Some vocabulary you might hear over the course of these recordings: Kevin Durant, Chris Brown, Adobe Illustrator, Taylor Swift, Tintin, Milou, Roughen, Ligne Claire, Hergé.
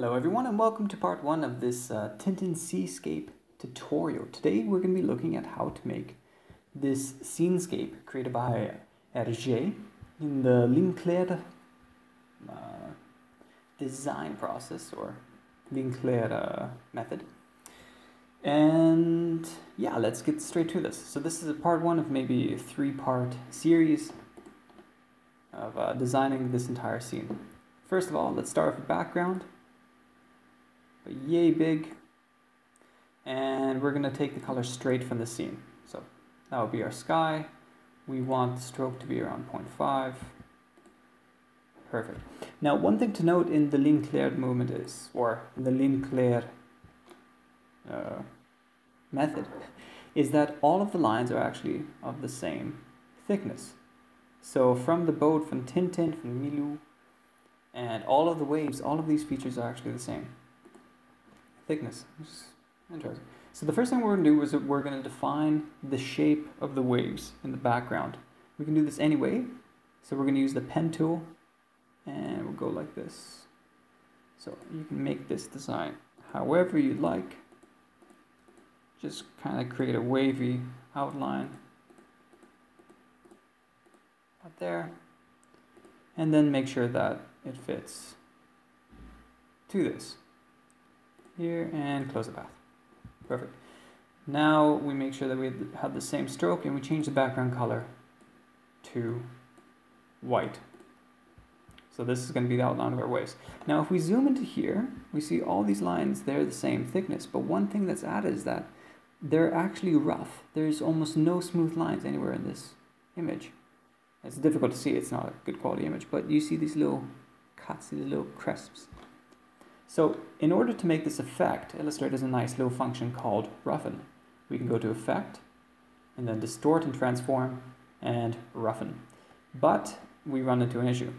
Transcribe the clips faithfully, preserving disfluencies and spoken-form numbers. Hello everyone and welcome to part one of this uh, Tintin Seascape tutorial. Today we're going to be looking at how to make this scenescape created by Hergé in the Ligne Claire uh, design process or Ligne Claire uh, method. And yeah, let's get straight to this. So this is a part one of maybe a three part series of uh, designing this entire scene. First of all, let's start with the background. Yay big, and we're gonna take the color straight from the scene, so that would be our sky. We want the stroke to be around zero point five. Perfect. Now one thing to note in the Ligne Claire movement is, or the Ligne Claire uh, method, is that all of the lines are actually of the same thickness. So from the boat, from Tintin, from Milou, and all of the waves, all of these features are actually the same thickness, which is interesting. So the first thing we're going to do is we're going to define the shape of the waves in the background. We can do this anyway, so we're going to use the pen tool, and we'll go like this. So you can make this design however you like. Just kind of create a wavy outline up there, and then make sure that it fits to this. Here and close the path. Perfect. Now we make sure that we have the same stroke and we change the background color to white. So this is going to be the outline of our waves. Now if we zoom into here, we see all these lines, they're the same thickness, but one thing that's added is that they're actually rough. There's almost no smooth lines anywhere in this image. It's difficult to see, it's not a good quality image, but you see these little cuts, these little crisps. So in order to make this effect, Illustrator has a nice little function called Roughen. We can go to Effect, and then Distort and Transform, and Roughen. But we run into an issue,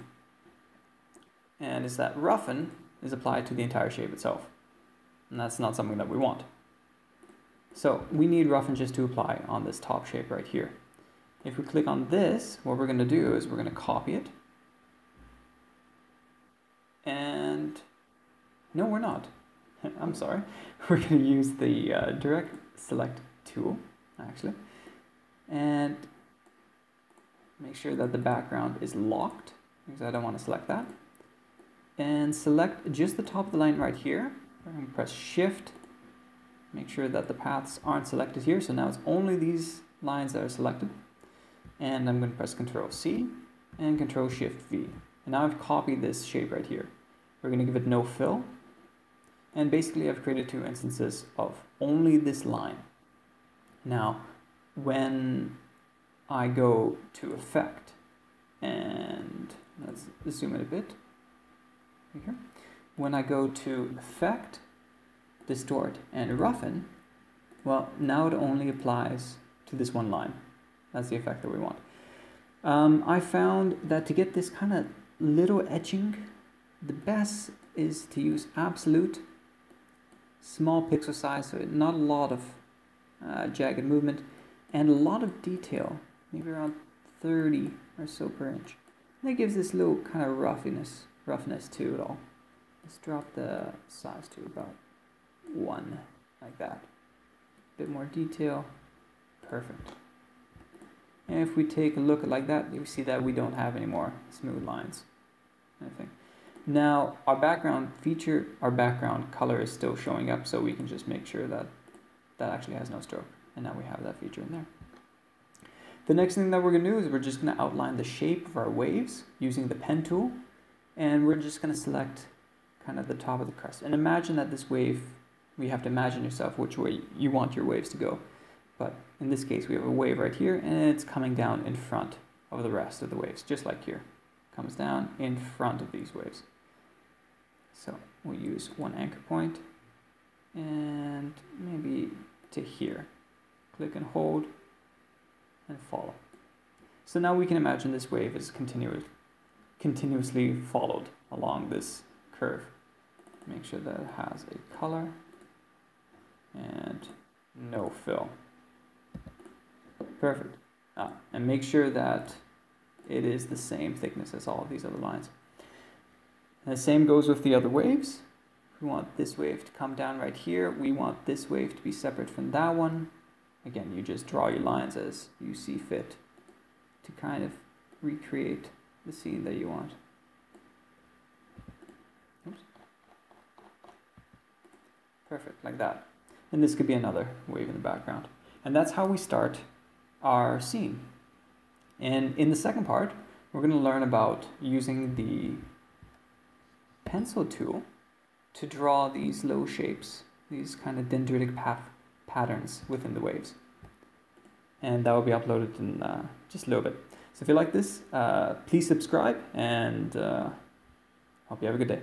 and it's that Roughen is applied to the entire shape itself, and that's not something that we want. So we need Roughen just to apply on this top shape right here. If we click on this, what we're going to do is we're going to copy it, and no, we're not. I'm sorry. We're going to use the uh, direct select tool, actually, and make sure that the background is locked, because I don't want to select that. And select just the top of the line right here. We're going to press Shift. Make sure that the paths aren't selected here, so now it's only these lines that are selected. And I'm going to press Control C and Control Shift V. And now I've copied this shape right here. We're going to give it no fill. And basically I've created two instances of only this line. Now when I go to Effect, and let's zoom in a bit here. When I go to Effect, Distort and Roughen, well, now it only applies to this one line. That's the effect that we want. Um, I found that to get this kind of little etching, the best is to use absolute, small pixel size, so not a lot of uh, jagged movement, and a lot of detail, maybe around thirty or so per inch. And that gives this little kind of roughness, roughness to it all. Let's drop the size to about one, like that. A bit more detail, perfect. And if we take a look at like that, you see that we don't have any more smooth lines, I think. Now our background feature, our background color is still showing up, so we can just make sure that that actually has no stroke, and now we have that feature in there. The next thing that we're going to do is we're just going to outline the shape of our waves using the pen tool, and we're just going to select kind of the top of the crest. And imagine that this wave, we have to imagine yourself which way you want your waves to go, but in this case we have a wave right here, and it's coming down in front of the rest of the waves, just like here. Comes down in front of these waves. So we'll use one anchor point and maybe to here. Click and hold and follow. So now we can imagine this wave is continuous, continuously followed along this curve. Make sure that it has a color and no fill. Perfect. Ah, and make sure that it is the same thickness as all of these other lines. And the same goes with the other waves. We want this wave to come down right here. We want this wave to be separate from that one. Again, you just draw your lines as you see fit to kind of recreate the scene that you want. Oops. Perfect, like that. And this could be another wave in the background. And that's how we start our scene. And in the second part, we're going to learn about using the pencil tool to draw these low shapes, these kind of dendritic path patterns within the waves. And that will be uploaded in uh, just a little bit. So if you like this, uh, please subscribe, and uh, hope you have a good day.